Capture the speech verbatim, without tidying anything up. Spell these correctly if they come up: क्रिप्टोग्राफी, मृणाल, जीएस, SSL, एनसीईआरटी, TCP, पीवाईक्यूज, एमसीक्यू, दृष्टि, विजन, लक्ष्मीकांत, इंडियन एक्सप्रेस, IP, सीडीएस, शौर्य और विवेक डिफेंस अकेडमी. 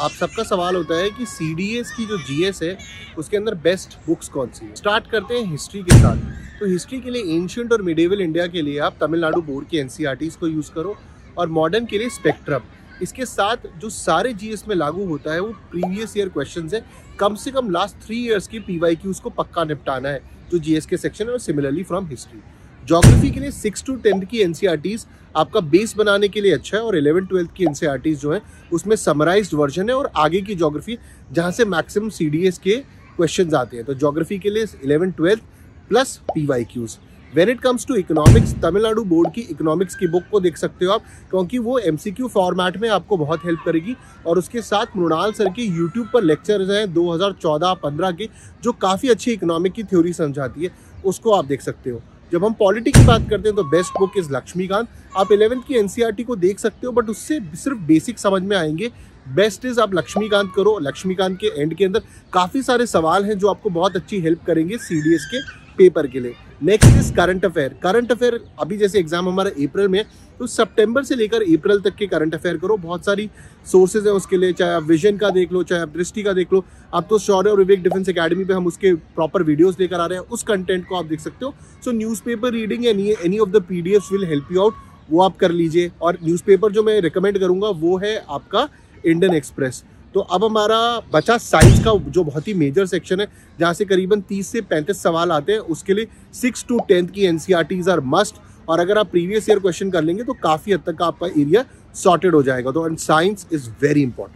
आप सबका सवाल होता है कि सीडीएस की जो जीएस है उसके अंदर बेस्ट बुक्स कौन सी है। स्टार्ट करते हैं हिस्ट्री के साथ। तो हिस्ट्री के लिए एंशिएंट और मिडिवल इंडिया के लिए आप तमिलनाडु बोर्ड के एनसीईआरटीज़ को यूज़ करो और मॉडर्न के लिए स्पेक्ट्रम। इसके साथ जो सारे जीएस में लागू होता है वो प्रीवियस ईयर क्वेश्चन है, कम से कम लास्ट थ्री ईयर्स के पीवाई क्यूज को पक्का निपटाना है जो जीएस के सेक्शन है। और सिमिलरली फ्रॉम हिस्ट्री ज्योग्राफी के लिए सिक्स टू टेंथ की एनसीईआरटीज़ आपका बेस बनाने के लिए अच्छा है और इलेवन ट्वेल्थ की एनसीईआरटीज़ जो है उसमें समराइज्ड वर्जन है और आगे की ज्योग्राफी जहां से मैक्सिमम सीडीएस के क्वेश्चंस आते हैं। तो ज्योग्राफी के लिए eleven twelfth plus पीवाईक्यूज। When it comes to economics, Tamil Nadu board की इकोनॉमिक्स की बुक को देख सकते हो आप, क्योंकि वो एमसीक्यू फॉर्मेट में आपको बहुत हेल्प करेगी। और उसके साथ मृणाल सर के यूट्यूब पर लेक्चर्स हैं दो हज़ार चौदह पंद्रह के जो काफ़ी अच्छी इकोनॉमिक की थ्योरी समझाती है, उसको आप देख सकते हो। जब हम पॉलिटिक्स की बात करते हैं तो बेस्ट बुक इज़ लक्ष्मीकांत। आप इलेवंथ की एनसीईआरटी को देख सकते हो बट उससे सिर्फ बेसिक समझ में आएंगे। बेस्ट इज़ आप लक्ष्मीकांत करो। लक्ष्मीकांत के एंड के अंदर काफ़ी सारे सवाल हैं जो आपको बहुत अच्छी हेल्प करेंगे सीडीएस के पेपर के लिए। Next is current affair. Current affair अभी जैसे एग्जाम हमारा अप्रैल में है तो सितंबर से लेकर अप्रैल तक के करंट अफेयर करो। बहुत सारी सोर्सेज हैं उसके लिए, चाहे आप विजन का देख लो, चाहे आप दृष्टि का देख लो। आप तो शौर्य और विवेक डिफेंस अकेडमी पे हम उसके प्रॉपर वीडियोस लेकर आ रहे हैं, उस कंटेंट को आप देख सकते हो। So newspaper reading and any of the PDFs will help you out, वो आप कर लीजिए। और न्यूज़पेपर जो मैं रिकमेंड करूँगा वो है आपका इंडियन एक्सप्रेस। तो अब हमारा बचा साइंस का जो बहुत ही मेजर सेक्शन है जहाँ से करीबन तीस से पैंतीस सवाल आते हैं। उसके लिए सिक्स टू टेंथ की एनसीईआरटीज़ आर मस्ट। और अगर आप प्रीवियस ईयर क्वेश्चन कर लेंगे तो काफ़ी हद तक आपका एरिया सॉर्टेड हो जाएगा। तो and science is very important.